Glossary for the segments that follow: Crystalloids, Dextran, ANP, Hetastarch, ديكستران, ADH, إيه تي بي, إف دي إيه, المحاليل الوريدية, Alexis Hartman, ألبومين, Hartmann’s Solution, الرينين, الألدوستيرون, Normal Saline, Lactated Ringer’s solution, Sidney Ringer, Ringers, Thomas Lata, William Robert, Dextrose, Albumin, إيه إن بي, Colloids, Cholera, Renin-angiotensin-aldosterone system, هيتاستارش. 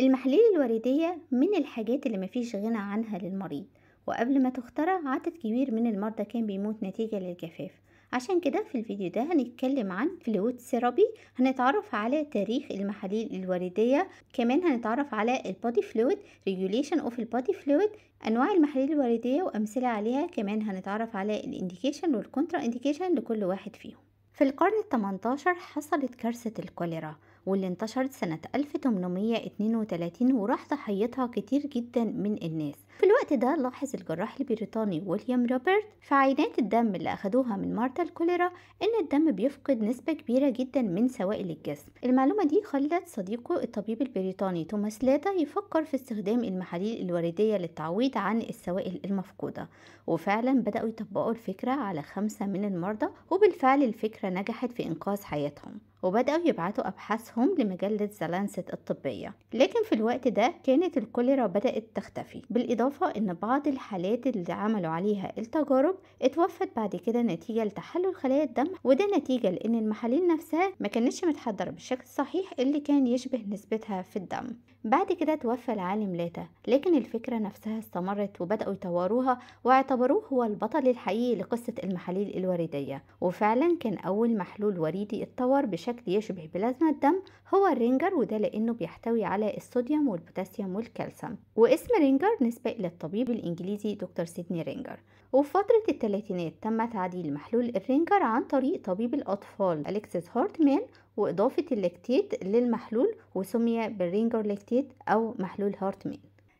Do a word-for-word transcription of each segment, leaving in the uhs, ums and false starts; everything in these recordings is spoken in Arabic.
المحاليل الوريدية من الحاجات اللي مفيش غنى عنها للمريض، وقبل ما تخترع عدد كبير من المرضى كان بيموت نتيجة للجفاف. عشان كده في الفيديو ده هنتكلم عن فلويد ثيرابي، هنتعرف على تاريخ المحاليل الوريدية، كمان هنتعرف على البادي فلويد، ريجوليشن اوف البادي فلويد، انواع المحاليل الوريدية وامثلة عليها، كمان هنتعرف على الانديكيشن والكونترا انديكيشن لكل واحد فيهم. في القرن الثامن عشر حصلت كارثة الكوليرا واللي انتشرت سنة ألف وثمانمائة واثنين وثلاثين وراح ضحيتها كتير جدا من الناس. في الوقت ده لاحظ الجراح البريطاني ويليام روبرت في عينات الدم اللي أخدوها من مرضى الكوليرا إن الدم بيفقد نسبة كبيرة جدا من سوائل الجسم. المعلومة دي خلت صديقه الطبيب البريطاني توماس لاتا يفكر في استخدام المحاليل الوريدية للتعويض عن السوائل المفقودة، وفعلا بدأوا يطبقوا الفكرة على خمسة من المرضى، وبالفعل الفكرة نجحت في إنقاذ حياتهم، وبدأوا يبعتوا أبحاثهم لمجلة لانست الطبية. لكن في الوقت ده كانت الكوليرا بدأت تختفي، بالإضافة إن بعض الحالات اللي عملوا عليها التجارب اتوفت بعد كده نتيجة لتحلل خلايا الدم، وده نتيجة لأن المحاليل نفسها ما كانتش متحضرة بالشكل الصحيح اللي كان يشبه نسبتها في الدم. بعد كده توفى العالم لاتا، لكن الفكرة نفسها استمرت وبدأوا يطوروها واعتبروه هو البطل الحقيقي لقصة المحاليل الوريدية. وفعلا كان أول محلول وريدي اتطور بشكل يشبه بلازما الدم هو الرينجر، وده لأنه بيحتوي على الصوديوم والبوتاسيوم والكالسيوم، واسم رينجر نسبة إلى الطبيب الإنجليزي دكتور سيدني رينجر. وفي فترة الثلاثينات تم تعديل محلول الرينجر عن طريق طبيب الأطفال أليكسيس هارتمان وإضافة اللاكتيت للمحلول، وسمي بالرينجر لاكتيت أو محلول هارتمان.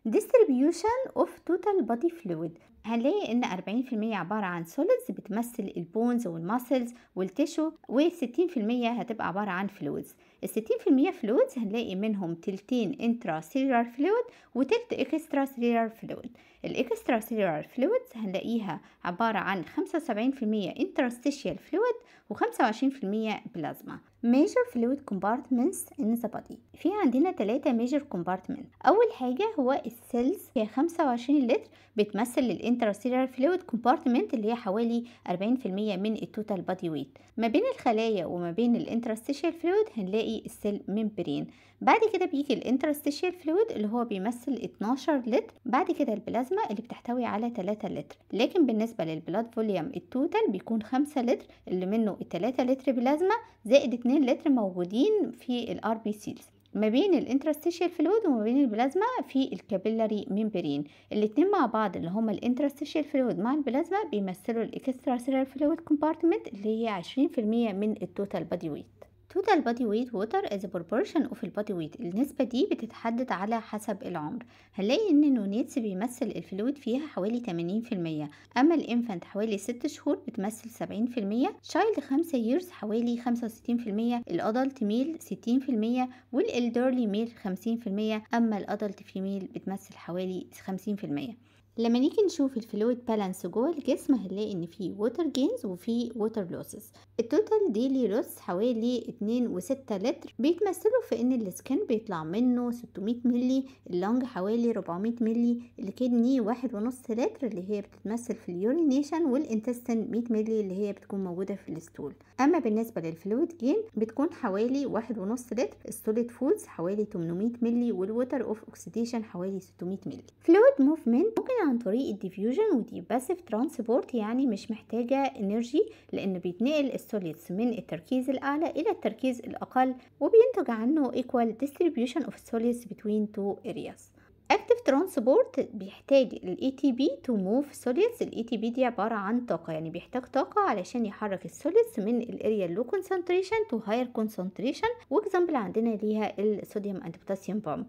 Distribution of total body fluid، هنلاقي ان أربعين بالمية عبارة عن solids بتمثل البونز والماسلز والتيشو، وستين بالمية هتبقى عبارة عن fluids. الستين في المية fluids هنلاقي منهم تلتين انترا سيلولار فلويد وتلت اكسترا سيلولار فلويد. الاكسترا سيلولار فلويدز هنلاقيها عبارة عن خمسة وسبعين في المية انترستيشيال فلويد وخمسة وعشرين في المية بلازما. major fluid compartments in the body، في عندنا ثلاثة major compartments. أول حاجة هو السيلز، هي خمسة وعشرين لتر بتمثل الانترستيشيال فلويد كومبارتمنت اللي هي حوالي أربعين في المية من التوتال بادي ويت. ما بين الخلايا وما بين الانترستيشيال فلويد هنلاقي السيل ممبرين. بعد كده بيجي الانترستيشيال فلويد اللي هو بيمثل اتناشر لتر، بعد كده البلازما اللي بتحتوي على ثلاثة لتر. لكن بالنسبة للبلاد فوليوم التوتال بيكون خمسة لتر اللي منه ثلاثة لتر بلازما زائد اتنين لتر موجودين في الار بي سيلز. ما بين الانترستيشيال فلويد وما بين البلازما في الكابيلاري ممبرين، الاتنين مع بعض اللي هما الانترستيشيال فلويد مع البلازما بيمثلوا الاكسترا سيلولار فلويد كومبارتمنت اللي هي عشرين بالمية من التوتال بادي ويت. total body weight water as a proportion of the body weight، النسبة دي بتتحدد على حسب العمر. هنلاقي ان النونيتس بيمثل الفلويد فيها حوالي ثمانين بالمية، اما الانفانت حوالي ستة شهور بتمثل سبعين بالمية، شايلد خمسة ييرز حوالي خمسة وستين بالمية، الادلت ميل ستين بالمية والالدرلي ميل خمسين بالمية، اما الادلت فيميل بتمثل حوالي خمسين بالمية. لما نيجي نشوف الفلويد بالانس جوه الجسم هنلاقي ان في ووتر جينز وفي ووتر لوسز. التوتال ديلي لوس حوالي اتنين فاصلة ستة لتر بيتمثلوا في ان السكن بيطلع منه ستمائة مللي، اللنج حوالي أربعمائة مللي، الكدني واحد ونص لتر اللي هي بتتمثل في اليورينيشن، والانتستين مائة مللي اللي هي بتكون موجوده في الستول. اما بالنسبه للفلويد جين بتكون حوالي واحد ونص لتر، السوليد فودز حوالي ثمانمائة مللي، والووتر اوف اوكسيديشن حوالي ستمائة مللي. فلويد موفمنت ممكن عن طريق الديفيوجن، ودي باسيف ترانسبورت يعني مش محتاجه انرجي لانه بيتنقل السوليدز من التركيز الاعلى الى التركيز الاقل، وبينتج عنه equal distribution of solids between two areas. active transport بيحتاج ال إيه تي بي to move solids، ال إيه تي بي دي عبارة عن طاقة، يعني بيحتاج طاقة علشان يحرك السوليدز من ال area low concentration to higher concentration، واكزامبل عندنا ليها الصوديوم and potassium pump.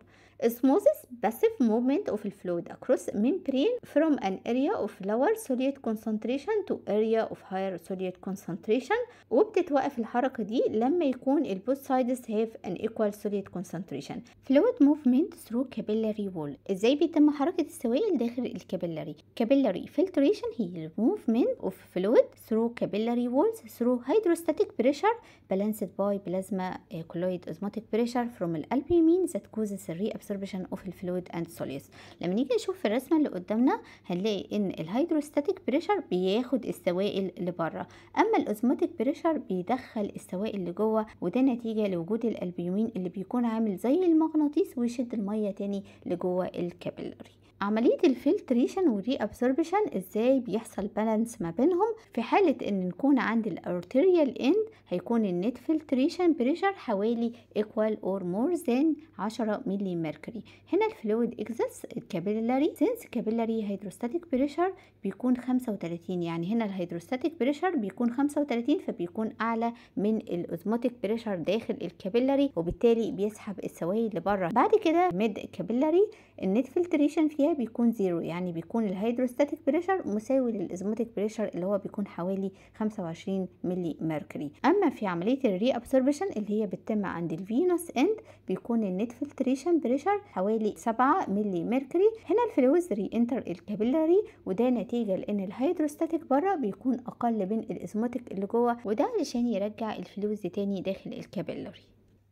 osmosis passive movement of the fluid across membrane from an area of lower solute concentration to area of higher solute concentration، وبتتوقف الحركة دي لما يكون ال both sides have an equal solute concentration. fluid movement through capillary wall، البول. ازاي بيتم حركه السوائل داخل الكابيلاري؟ capillary filtration هي movement of fluid through capillary walls through hydrostatic pressure balanced by plasma colloid osmotic pressure from الالبيومين that causes reabsorption of the fluid and solids. لما نيجي نشوف في الرسمه اللي قدامنا هنلاقي ان الهيدروستاتيك بريشر بياخد السوائل لبره، اما الاوزموتيك بريشر بيدخل السوائل لجوه، وده نتيجه لوجود الالبيومين اللي بيكون عامل زي المغناطيس ويشد الميه تاني لجوه الكابيلاري. عمليه الفلتريشن والري ابسوربشن ازاي بيحصل بالانس ما بينهم؟ في حاله ان نكون عند الارتيريال اند هيكون النت فلتريشن بريشر حوالي ايكوال اور مور ذان عشرة ملي ميركوري. هنا الفلويد اكزس الكابيلاري سينس كابيلاري هيدروستاتيك بريشر بيكون خمسة وتلاتين، يعني هنا الهيدروستاتيك بريشر بيكون خمسة وتلاتين فبيكون اعلى من الاوزموتيك بريشر داخل الكابيلاري، وبالتالي بيسحب السوائل لبره. بعد كده ميد كابيلاري النت فلتريشن فيها بيكون زيرو، يعني بيكون الهيدروستاتيك بريشر مساوي للازموتيك بريشر اللي هو بيكون حوالي خمسة وعشرين ملي ميركوري. اما في عمليه الري ابسوربشن اللي هي بتتم عند الفينوس اند بيكون النت فلتريشن بريشر حوالي سبعة ملي ميركوري. هنا الفلويد ري انتر الكابيلاري وده نتيجه لان الهيدروستاتيك بره بيكون اقل من الازموتيك اللي جوه، وده علشان يرجع الفلويد تاني داخل الكابيلاري.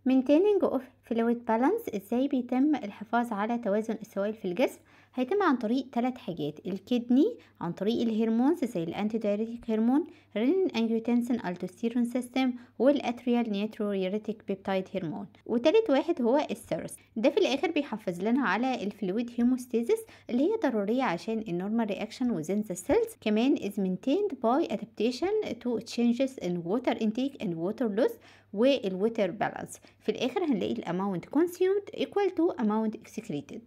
Maintaining of fluid balance ازاي بيتم الحفاظ على توازن السوائل في الجسم؟ هيتم عن طريق ثلاث حاجات، الكدني عن طريق الهرمونز زي الانتي دايريتيك هرمون رينين انجيوتنسين الدوستيرون سيستم والاتريال نيترويوريتيك بيبتايد هرمون، وثالث واحد هو السيرس. ده في الاخر بيحافظ لنا على الفلويد هيموستاسيس اللي هي ضروريه عشان النورمال رياكشن وزين ذا سيلز. كمان is maintained by adaptation to changes in water intake and water loss والوتر بالانس. في الاخر هنلاقي الاماونت كونسيومد ايكوال تو اماونت اكسكريتد.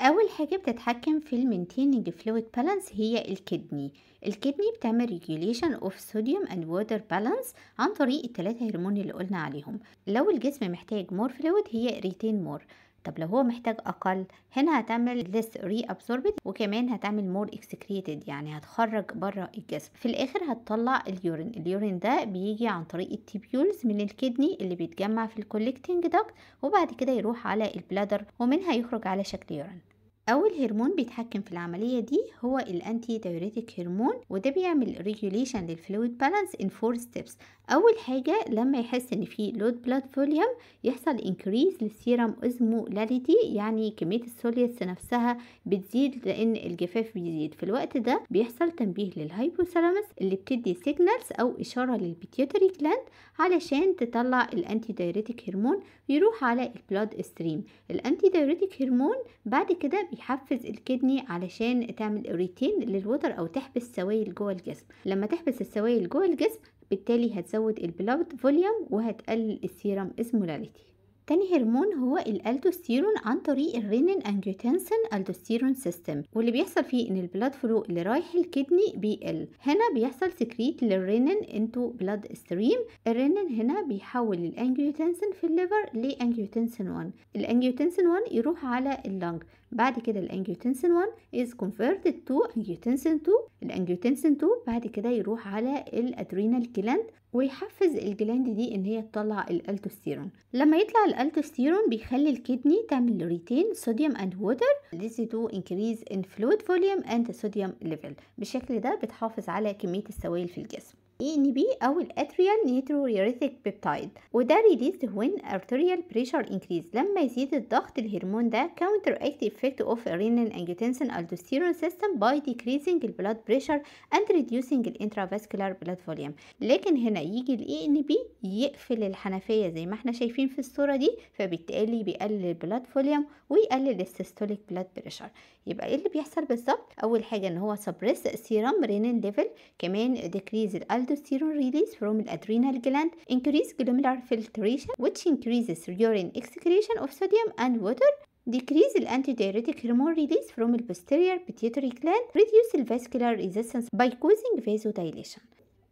اول حاجه بتتحكم في المينتيننج فلويد بالانس هي الكدني. الكدني بتعمل ريجوليشن اوف صوديوم اند ووتر بالانس عن طريق الثلاثه هرمون اللي قلنا عليهم. لو الجسم محتاج مور فلويد هي ريتين مور، طب لو هو محتاج اقل هنا هتعمل ليس ري ابسوربد، وكمان هتعمل مور اكسكريتد يعني هتخرج بره الجسم. في الاخر هتطلع اليورين. اليورين ده بيجي عن طريق التيبيولز من الكدني اللي بيتجمع في الكوليكتنج داكت وبعد كده يروح على البلادر ومنها يخرج على شكل يورين. اول هرمون بيتحكم في العمليه دي هو الانتي دايوريتيك هرمون، وده بيعمل ريجوليشن للفلويد بالانس ان فور ستيبس. اول حاجه لما يحس ان في لود بلاد فوليوم يحصل انكريز للسيرم اوزمولاليتي، يعني كميه السوليوس نفسها بتزيد لان الجفاف بيزيد. في الوقت ده بيحصل تنبيه للهايبوثالاموس اللي بتدي سيجنالز او اشاره للبيتيوتري جلاند علشان تطلع الانتي دايوريتيك هرمون يروح على البلاد ستريم. الانتي دايوريتيك هرمون بعد كده يحفز الكدني علشان تعمل ريتين للوتر او تحبس السوائل جوه الجسم. لما تحبس السوائل جوه الجسم بالتالي هتزود البلاد فوليوم وهتقلل السيرم اسمولاليتي. تاني هرمون هو الالدوستيرون عن طريق الرينين انجيوتنسين الدوستيرون سيستم، واللي بيحصل فيه ان البلاد فلو اللي رايح الكدني بيقل. هنا بيحصل سكريت للرينين انتو بلاد ستريم. الرينين هنا بيحول الانجيوتنسين في الليفر لانجيوتنسين واحد، الانجيوتنسين واحد يروح على اللنج، بعد كده الانجيوتنسين واحد is converted to انجيوتنسين اتنين، الانجيوتنسين اتنين بعد كده يروح على الادرينال جلاند ويحفز الجلاند دي ان هي تطلع الالتوستيرون. لما يطلع الالتوستيرون بيخلي الكدني تعمل ريتين صوديوم اند ووتر this to increase in fluid volume and sodium level. بالشكل ده بتحافظ على كميه السوائل في الجسم. إيه إن بي أو الأتريال نيترويوريتيك بيبتايد، وده ريليزد وين أرتيريال بريشر إنكريز. لما يزيد الضغط الهرمون ده counteract the effect of renin angiotensin aldosterone system by decreasing the blood pressure and reducing the intravascular blood volume. لكن هنا يجي ال إيه إن بي يقفل الحنفية زي ما احنا شايفين في الصورة دي، فبالتالي بيقلل البلاد فوليوم ويقلل السيستوليك بلاد بريشر. يبقى ايه اللي بيحصل بالظبط؟ أول حاجة إن هو سبريس سيرم رينين ليفل، كمان ديكريز الألدوستيرون aldosterone release from the adrenal gland, increase glomerular filtration which increases urine excretion of sodium and water, decrease the antidiuretic hormone release from the posterior pituitary gland, reduce the vascular resistance by causing vasodilation.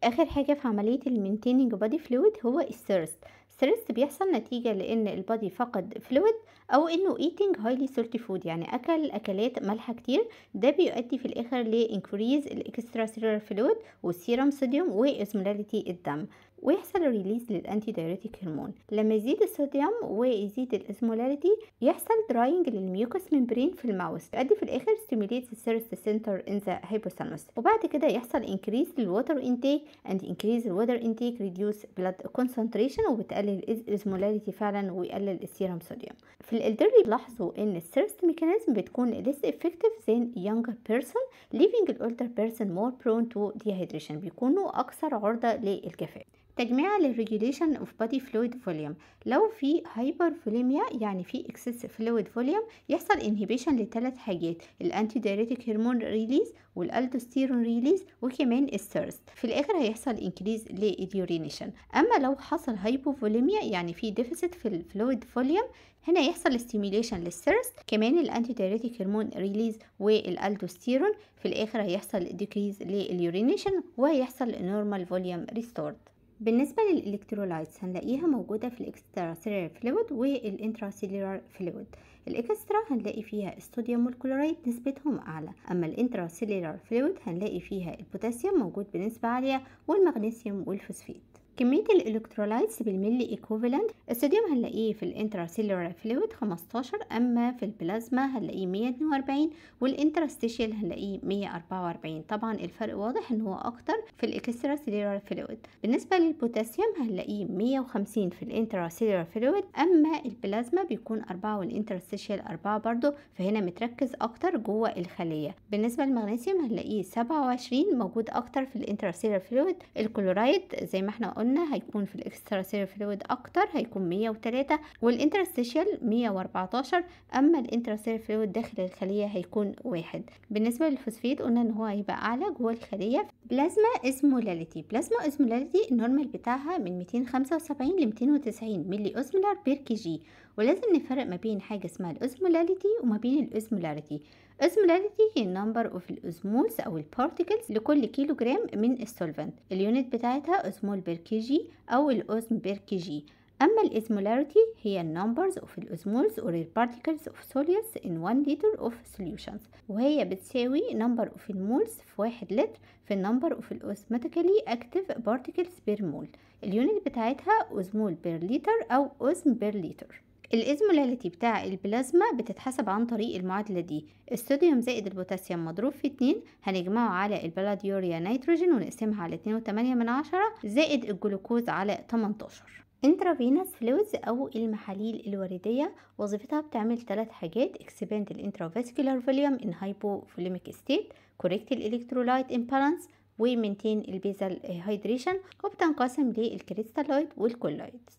آخر حاجة في عملية المينتيننج بادي فلويد هو الثيرست. الثيرست بيحصل نتيجة لأن البادي فقد فلويد أو إنه eating highly salty food، يعني أكل أكلات مالحة كتير. ده بيؤدي في الآخر لإنكريز الإكسترا سيلولار فلويد والسيرم صوديوم وإزمولاليتي الدم. ويحصل ريليز للانتي دايوريتيك هرمون. لما يزيد الصوديوم ويزيد الاسمولاريتي يحصل دراينج للميوكس ممبرين في الماوس، يؤدي في الاخر ستيميليتس السيرس سنتر ان ذا هايبوثالاموس. وبعد كده يحصل انكريز للواتر انتيك اند انكريز الواتر انتيك ريديوس بلاد كونسنتريشن، وبتقلل الاسمولاريتي فعلا ويقلل السيرم صوديوم. في الالدري لاحظوا ان السيرست ميكانيزم بتكون less effective than younger person leaving the older person more prone to dehydration، بيكونوا اكثر عرضة للجفاف. تجميع للريجوليشن اوف بادي فلويد فوليوم، لو في هايبر فوليميا يعني في اكسس فلويد فوليوم يحصل انهبيشن لثلاث حاجات، الانتي دايوريتيك هرمون ريليز والالدوستيرون ريليز وكمان الثيرست، في الاخر هيحصل انكريز لليورينيشن. اما لو حصل هايبوفوليميا يعني في ديفيسيت في الفلويد فوليوم هنا يحصل ستيميليشن للثيرست كمان الانتي دايوريتيك هرمون ريليز والالدوستيرون، في الاخر هيحصل ديكريز لليورينيشن وهيحصل نورمال فوليوم ريستورد. بالنسبة للإلكترولايتس هنلاقيها موجودة في الإكسترا سيلولار فلويد والإنترا سيلولار فلويد. الإكسترا هنلاقي فيها الصوديوم والكلورايد نسبتهم أعلى، أما الإنترا سيلولار فلويد هنلاقي فيها البوتاسيوم موجود بنسبة عالية والمغنيسيوم والفوسفيت. كمية الإلكترولايتس بالملي إيكوفالنت، الصوديوم هنلاقيه في الإنترا سيلولار فلويد خمستاشر، أما في البلازما هنلاقيه مية اتنين وأربعين والإنتراستيشيال هنلاقيه مية أربعة وأربعين، طبعا الفرق واضح إن هو أكتر في الإكسترا سيلولار فلويد. بالنسبة للبوتاسيوم هنلاقيه مية وخمسين في الإنترا سيلولار فلويد، أما البلازما بيكون أربعة والإنتراستيشيال أربعة برضو، فهنا متركز أكتر جوه الخلية. بالنسبة للمغنيسيوم هنلاقيه سبعة وعشرين موجود أكتر في الإنترا سيلولار فلويد. الكلورايد زي ما إحنا هيكون في الاكسترا سيلولار فلويد اكتر، هيكون مية وتلاتة والانترستيشيال مية واربعتاشر، اما الانترا سيلولار فلويد داخل الخليه هيكون واحد. بالنسبه للفوسفيت قلنا ان هو هيبقى اعلى جوه الخليه. بلازما اسمولاليتي، بلازما اسمولاليتي النورمال بتاعها من ميتين وخمسة وسبعين ل ميتين وتسعين ملي اوزمولار بير كي جي، ولازم نفرق ما بين حاجه اسمها الاوزمولاليتي وما بين الاوزمولاريتي. الأوزمولاريتي هي النمبر اوف الأوزمولز أو البارتيكلز لكل كيلو جرام من السولفنت، اليونت بتاعتها أوزمول بير كي جي أو الأوزم بير كي جي. أما الإزمولاريتي هي النمبرز اوف الأوزمولز أو البارتيكلز اوف سوليوس إن واحد لتر اوف سوليوشنز، وهي بتساوي نمبر اوف المولز في واحد لتر في النمبر اوف الأوزماتيكالي أكتيف بارتيكلز بير مول، اليونت بتاعتها أوزمول بير لتر أو أوزم بير لتر. الازمولاليتي بتاع البلازما بتتحسب عن طريق المعادله دي، الصوديوم زائد البوتاسيوم مضروب في اتنين هنجمعه على البلاد يوريا نيتروجين ونقسمها على اتنين وتمانية من عشرة زائد الجلوكوز على تمنتاشر. انترافينوس فلويدز او المحاليل الورديه وظيفتها بتعمل ثلاث حاجات، اكسباند الانترافاسكولار فوليوم ان هايبوفوليميك ستيت، كوريكت الالكترولايت امبالانس، ومينتين البيزال هايدريشن، وبتنقسم للكريستالويد والكولويد.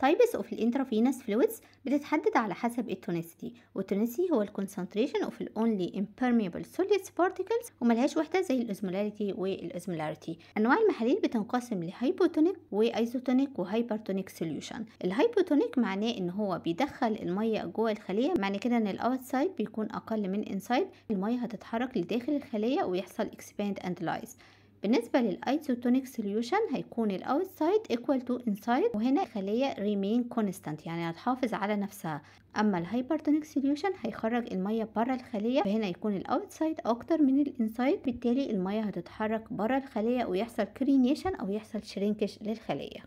تايبس اوف الانترافينوس فلويدز بتتحدد على حسب التونسيتي، والتونسيتي هو الكونسنتريشن اوف الاونلي امبيرميبل سوليدز بارتيكلز وملهاش وحده زي الاوزمولاريتي والاوزمولاريتي. انواع المحاليل بتنقسم لهايبوتونيك وايزوتونيك وهايبرتونيك سوليوشن. الهايبوتونيك معناه ان هو بيدخل الميه جوه الخليه، معنى كده ان الاوتسايد بيكون اقل من انسايد، الميه هتتحرك لداخل الخليه ويحصل اكسباند اند لايز. بالنسبة للأيزوتونيك سوليوشن هيكون الأوتسايد إيكوال تو إنسايد، وهنا الخلية ريمين كونستانت يعني هتحافظ على نفسها. أما الهايبرتونيك سوليوشن هيخرج المية برا الخلية، فهنا يكون الأوتسايد أكتر من الإنسايد، بالتالي المية هتتحرك برا الخلية ويحصل كرينيشن أو يحصل شرينكش للخلية.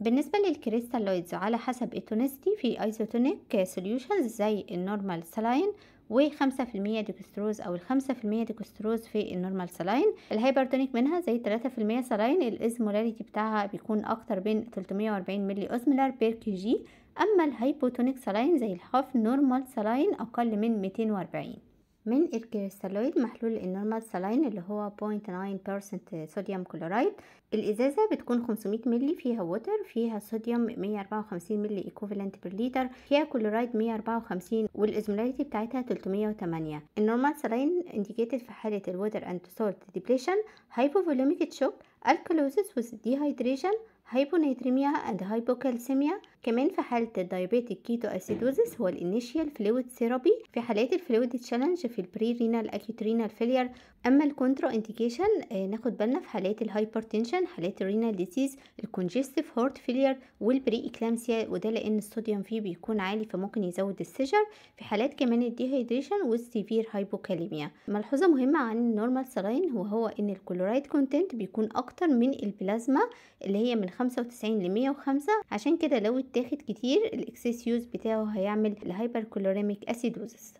بالنسبة للكريستالويدز على حسب التونسيتي في أيزوتونيك سوليوشنز زي النورمال سلاين وخمسة في المية ديكستروز أو الخمسة في المية ديكستروز في النورمال سلاين، الهايبرتونيك منها زي ثلاثة في المية سلاين، الإزمولاريتي بتاعها بيكون أكتر من تلتمية وأربعين ملي أوزمولار بير كي جي، أما الهايبوتونيك سلاين زي الهاف نورمال سلاين أقل من ميتين وأربعين. من الكريستالويد محلول النورمال سلاين اللي هو صفر فاصلة تسعة بالمية صوديوم كلورايد، الازازه بتكون خمسمية مللي فيها ووتر، فيها صوديوم مية اربعة وخمسين مللي ايكوفالنت بير لتر، فيها كلورايد مية اربعة وخمسين والازمولاريتي بتاعتها تلتمية وتمانية. النورمال سلاين انديكيتد في حاله الوتر اند سولت ديبليشن، هايبوفوليميك تشوك، الكالوزيس وذ ديهايدريشن، هايبونيتريميا اند هايبوكالسيميا، كمان في حاله الدايابيتيك كيتو اسيدوزيس هو الانيشيال فلويد ثيرابي في حالات الفلويد تشالنج في البري رينال اكيوت رينال فيلير. اما الكونترا انديكيشن آه ناخد بالنا في حالات الهايبرتنشن، حالات الرينال ديزيز، الكونجستيف هارت فيلير والبري اكلامسيا، وده لان الصوديوم فيه بيكون عالي فممكن يزود السجر. في حالات كمان الديهايدريشن والسيفير هايبوكاليميا. ملحوظه مهمه عن النورمال سلاين وهو ان الكلورايد كونتنت بيكون اكتر من البلازما اللي هي من خمسة وتسعين ل مية وخمسة، عشان كده لو اتاخد كتير الاكسس يوز بتاعه هيعمل الهايبر كلوريميك اسيدوزس.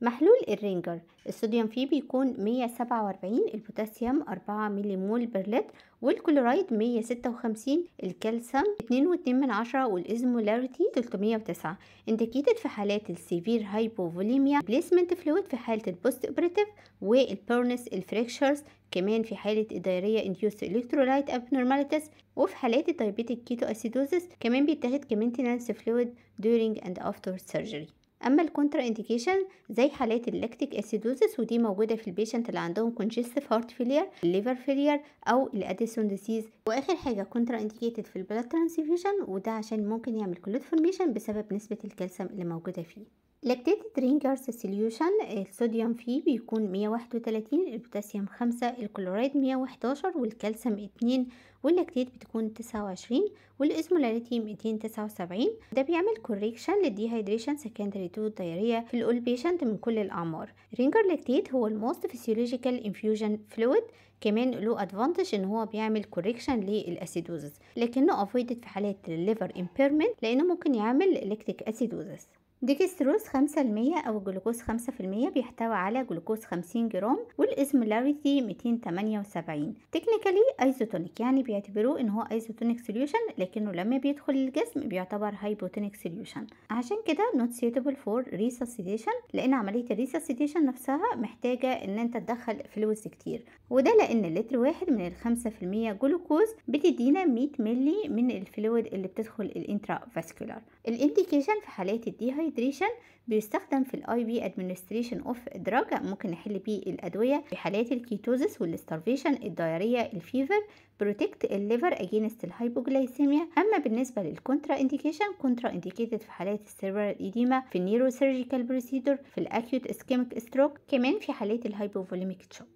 محلول الرينجر الصوديوم فيه بيكون مية سبعة وأربعين، البوتاسيوم أربعة ملي مول بر لتر، والكلورايد مية ستة وخمسين، الكالسيوم اتنين واتنين من عشرة، والازمولاريتي تلتمية وتسعة. انديكيتد في حالات السيفير هايبوفوليميا، بليسمنت فلويد في حاله البوست اوبراتيف والبيرنس الفريكشرز، كمان في حاله الدايريا انديوس الكترولايت ابنورماليتيز، وفي حالات الدايابيتيك كيتو اسيدوزس كمان بيتاخد كمينتينانس فلويد دورينج اند افتر سيرجري. اما الكونترا انديكيشن زي حالات اللاكتيك اسيدوزس ودي موجوده في البيشنت اللي عندهم كونجستيف هارت فيلير، الليفر فيلير، او الاديسون ديزيز. واخر حاجه كونترا انديكيتد في البلاد ترانسفيوجن، وده عشان ممكن يعمل كلود فورميشن بسبب نسبه الكالسيوم اللي موجوده فيه. لاكتيتد رينجرز سوليوشن الصوديوم فيه بيكون مية واحد وتلاتين، البوتاسيوم خمسة، الكلورايد مية وحداشر، والكالسيوم اتنين، واللاكتيت بتكون تسعة وعشرين، والازمولاريتي ميتين تسعة وسبعين. ده بيعمل كوريكشن للديهايدريشن سكندري تو دايريا في الاول بيشنت من كل الاعمار. رينجر لاكتيت هو الموست فيسيولوجيكال انفيوجن فلويد، كمان له ادفانتج ان هو بيعمل كوريكشن للاسيدوزس، لكنه افويدد في حالات الليفر امبيرمنت لانه ممكن يعمل لاكتيك اسيدوزس. ديكستروز خمسة في المية أو جلوكوز خمسة في المية بيحتوي على جلوكوز خمسين جرام، والإزمولاريتي ميتين تمانية وسبعين. تكنيكالي ايزوتونيك، يعني بيعتبروه إن هو ايزوتونيك سوليوشن لكنه لما بيدخل الجسم بيعتبر هايبوتونيك سوليوشن، عشان كده نوت سيوتبل فور ريساسيتيشن، لأن عملية الريساسيتيشن نفسها محتاجة إن أنت تدخل فلويدز كتير، وده لأن اللتر واحد من الخمسة في المية جلوكوز بتدينا مية ملي من الفلويد اللي بتدخل الانترا فاسكولار. الانديكيشن في حالات الديهايدريشن بيستخدم في الاي بي ادمنستريشن اوف دراج، ممكن نحل بيه الادويه في حالات الكيتوزس والاستارفيشن، الدايريا، الفيفر، بروتكت الليفر اجينست الهايبوجلايسيميا. اما بالنسبه للكونترا انديكيشن، كونترا انديكيتد في حالات السيربرال ايديما، في النيرو سيرجيكال بروسيدور، في الاكيوت اسكيميك ستروك، كمان في حالات الهايبوفوليميك تشوك.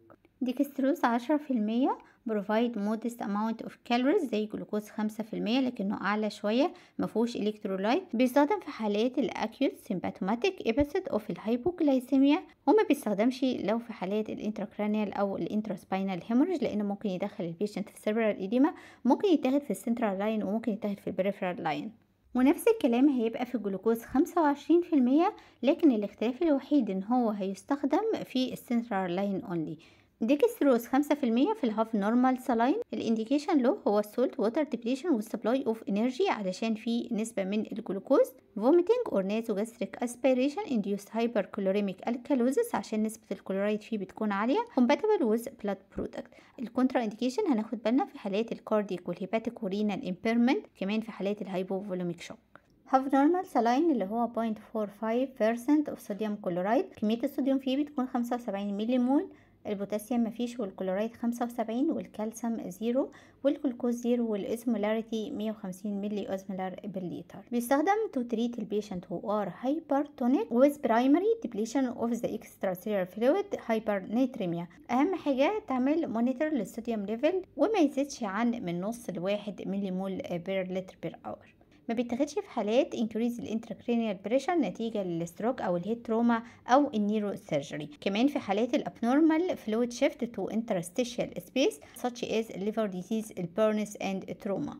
ديكستروز عشرة في المية بروفايد مودست اماونت اوف كالوريز زي جلوكوز خمسة في المية لكنه اعلى شويه، مفهوش الكترولايت، بيستخدم في حالات الاكيوت سيمباتوماتيك ايبسود اوف الهايبوجلايسيميا، وما بيستخدمش لو في حالات الانتراكرانيال او الانتراسباينال هيموريج لانه ممكن يدخل البيشنت في سيربرال ايديما، ممكن يتاخد في السنترال لاين وممكن يتاخد في البريفرال لاين. ونفس الكلام هيبقى في الجلوكوز خمسة وعشرين في المية، لكن الاختلاف الوحيد ان هو هيستخدم في السنترال لاين اونلي. ديكستروز خمسة في المية في الهاف نورمال سلاين، الانديكيشن له هو السولت ووتر ديبليشن والسبلاي اوف انرجي علشان في نسبه من الجلوكوز، فوميتنج اور نازوجاستريك اسبيريشن انديوست هايبر كلوريميك الكالوزس عشان نسبه الكلورايد فيه بتكون عاليه، كومباتبل ويز بلاد برودكت. الكونترا انديكيشن هناخد بالنا في حالات الكارديك والهيباتيك ورينال امبيرمنت، كمان في حالات الهايبوفوليميك شوك. هاف نورمال سلاين اللي هو صفر فاصلة خمسة بالمية اوف صوديوم كلورايد، كميه الصوديوم فيه بتكون خمسة وسبعين ملي مول، البوتاسيوم مفيش والكلورايد خمسة وسبعين والكالسيوم زيرو والجلوكوز زيرو والازمولاريتي مية وخمسين ملي ازمولار بالليتر. بيستخدم تو تريت البيشنت هو ار هايبرتونيك ويز برايمري ديبليشن اوف ذا اكسترا سيلولار فلويد هايبر نيتريميا. اهم حاجه تعمل مونيتور للصوديوم ليفل وما يزيدش عن من نص لواحد ملي مول بير لتر بير اور. ما بيتاخدش في حالات انكريز الانتراكرينيال بريشر نتيجه للستروك او الهيد تروما او النيرو سيرجري، كمان في حالات الابنورمال فلويد شيفت تو انترستيشيال سبيس such as liver disease, burns and trauma.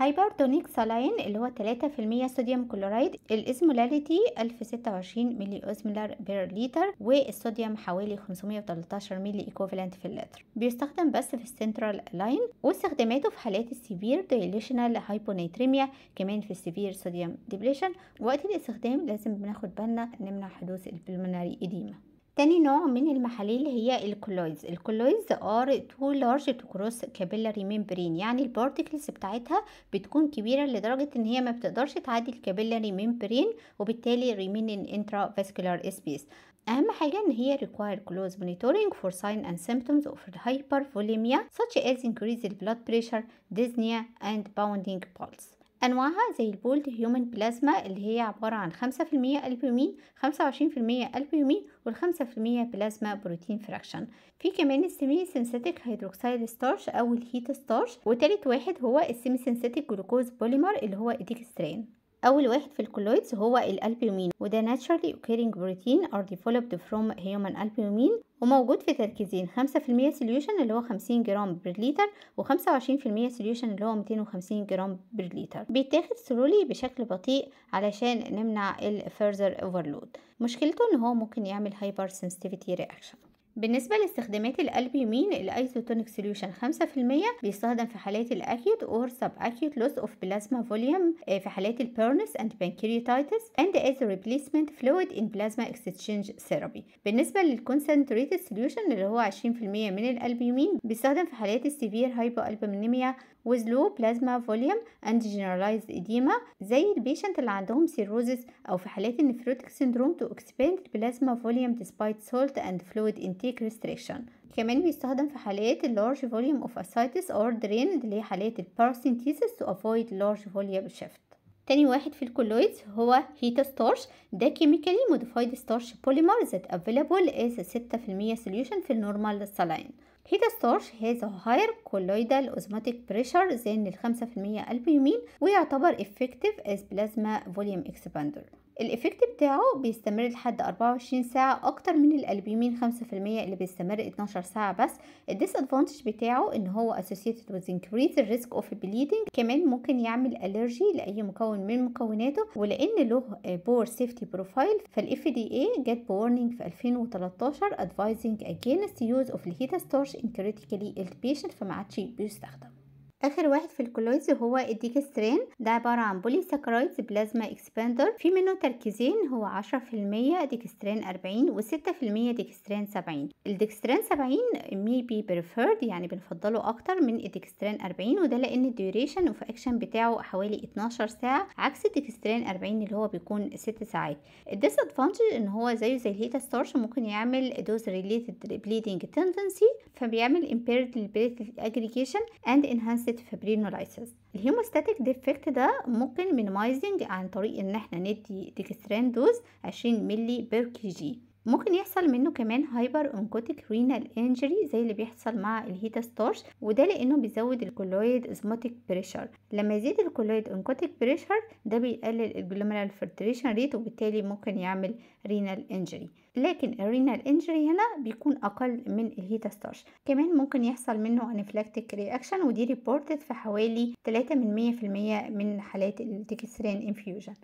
هايبرتونيك سلاين اللي هو تلاتة في المية صوديوم كلورايد، الازمولاريتي ألف وستة وعشرين ملي اوزمولار بير لتر، والصوديوم حوالي خمسمية وتلتاشر ملي ايكوفالنت في اللتر. بيستخدم بس في السنترال لاين، واستخداماته في حالات السيفير دايليشنال هايبونيتريميا، كمان في السيفير صوديوم ديبليشن. وقت الاستخدام لازم بناخد بالنا نمنع حدوث البلموناري ايديما. تاني نوع من المحاليل هي الكولويدز. الكولويدز are too large to cross capillary membrane، يعني البارتكلز بتاعتها بتكون كبيرة لدرجة ان هي ما بتقدرش تعدي الكابيلاري membrane وبالتالي remain in intravascular space. اهم حاجة ان هي require close monitoring for signs and symptoms of hypervolemia such as increased blood pressure, dyspnea and pounding pulse. أنواعها زي البولد هيومن بلازما اللي هي عبارة عن خمسة في المية ألبومين، خمسة وعشرين في المية ألبومين، والخمسة في المية بلازما بروتين فراكشن. في كمان السيمي سينثيتك هيدروكسيل ستارش أو الهيت ستارش، وتالت واحد هو السيمي سينثيتك جلوكوز بوليمر اللي هو الديكستران. أول واحد في الكولويدز هو الألبومين، وده naturally occurring protein are developed from human albumin، وموجود في تركيزين، خمسة في المية solution اللي هو خمسين جرام بر لتر، وخمسة وعشرين في المية solution اللي هو مئتين وخمسين جرام بر لتر. بيتاخد سلولي بشكل بطيء علشان نمنع ال further overload. مشكلته ان هو ممكن يعمل hyper sensitivity reaction. بالنسبة لاستخدامات الألبومين، الأيزوتونيك سوليوشن خمسة في المية، بيستخدم في حالات الأكيوت أو سب أكيوت لوس أوف بلازما فوليوم في حالات البيرنس أند بانكرياتايتس أند أز ريبليسمنت فلويد إن بلازما إكستشينج ثيرابي. بالنسبة للكونسنتريتد سوليوشن اللي هو عشرين في المية من الألبومين، بيستخدم في حالات السيفير هايبو ألبومينيميا with low plasma volume and generalized edema زي البيشنت اللي عندهم سيروزس، أو في حالات النفروتيك سندروم to expand plasma volume despite salt and fluid intake restriction. كمان بيستخدم في حالات large volume of ascites or drained اللي هي حالات paracentesis to avoid large volume shift. تاني واحد في الكولويدز هو هيتاستارش، ده كيميكالي موديفايد ستارش بوليمر ذات افيلابل از ستة في المية سوليوشن في النورمال سالاين. هيتاستارش has a higher colloidal osmotic pressure than ال خمسة في المية البيومين، ويعتبر effective as plasma volume expander. الإفكت بتاعه بيستمر لحد أربعة وعشرين ساعة أكتر من الألبومين خمسة في المية اللي بيستمر اتناشر ساعة بس. الديسادفانتج بتاعه إن هو associated with increased risk of bleeding، كمان ممكن يعمل ألرجي لأي مكون من مكوناته، ولأن له بور سيفتي بروفايل فال إف دي إيه جت بورنينج في ألفين وتلتاشر advising against use of الهيتاستارش in critically ill patient، فما عادش بيستخدم. اخر واحد في الكولويدز هو الديكسترين، ده عباره عن بولي ساكرايدز بلازما اكسباندر، في منه تركيزين، هو عشرة في المية ديكسترين أربعين و ستة في المية ديكسترين سبعين. الديكسترين سبعين may be preferred، يعني بنفضله اكتر من الديكسترين أربعين، وده لان الديوريشن اوف اكشن بتاعه حوالي اتناشر ساعه عكس الديكسترين أربعين اللي هو بيكون ست ساعات. الديس ادفانتج ان هو زيه زي الهيتاستارش ممكن يعمل دوز ريليتد بليدنج تندنسي، فبيعمل impaired platelet aggregation and enhanced فبرينولايسيس. الهيموستاتيك ديفكت ده ممكن مينمايزنج عن طريق ان احنا ندي ديكستران دوز عشرين مللي بير كي جي. ممكن يحصل منه كمان هايبر اونكوتيك رينال انجري زي اللي بيحصل مع الهيتاستارش، وده لانه بيزود الكولويد اوزموتيك بريشر. لما يزيد الكولويد اونكوتيك بريشر ده بيقلل الجلوميرال فلتريشن ريت، وبالتالي ممكن يعمل رينال انجري، لكن الرينال انجري هنا بيكون اقل من الهيتاستارش. كمان ممكن يحصل منه انفلاكتيك رياكشن، ودي ريبورتد في حوالي تلاتة من مية في المية من حالات الديكسترين انفيوجن.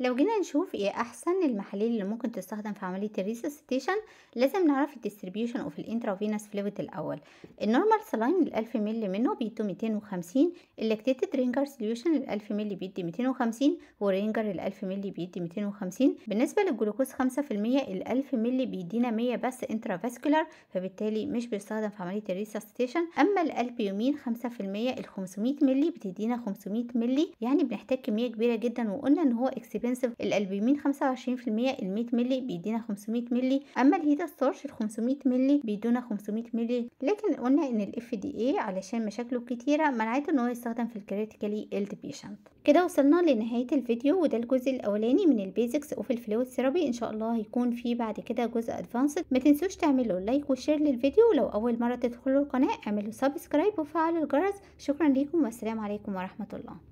لو جينا نشوف ايه احسن المحاليل اللي ممكن تستخدم في عمليه الريسيستيشن، لازم نعرف الديستريبيوشن اوف الانترافينوس فلويد الاول. النورمال سلاين الألف مللي منه بيدو مئتين وخمسين، اللاكتيتد رينجر سوليوشن الألف مللي بيدي مئتين وخمسين، ورينجر الألف مللي بيدي مئتين وخمسين. بالنسبه للجلوكوز خمسة في المية، الألف مللي بيدينا مية بس انترافاسكولار، فبالتالي مش بيستخدم في عمليه الريسيستيشن. اما الألبومين خمسة في المية، ال خمسمية مللي بتدينا خمسمية مللي، يعني بنحتاج كميه كبيره جدا، وقلنا ان هو اكسبيرينس. الألبومين خمسة وعشرين في المية، ال مية مللي بيدينا خمسمية مللي، اما الهيتاستارش ال خمسمية مللي بيدونا خمسمية مللي. لكن قلنا ان ال إف دي إيه علشان مشاكله كتيره منعته ان هو يستخدم في الكريتيكالي إلد بيشنت. كده وصلنا لنهايه الفيديو، وده الجزء الاولاني من البيزكس اوف الفلويد ثيرابي. ان شاء الله هيكون في بعد كده جزء ادفانسد. ما تنسوش تعملوا لايك وشير للفيديو، ولو اول مره تدخلوا القناه اعملوا سبسكرايب وفعلوا الجرس. شكرا ليكم والسلام عليكم ورحمه الله.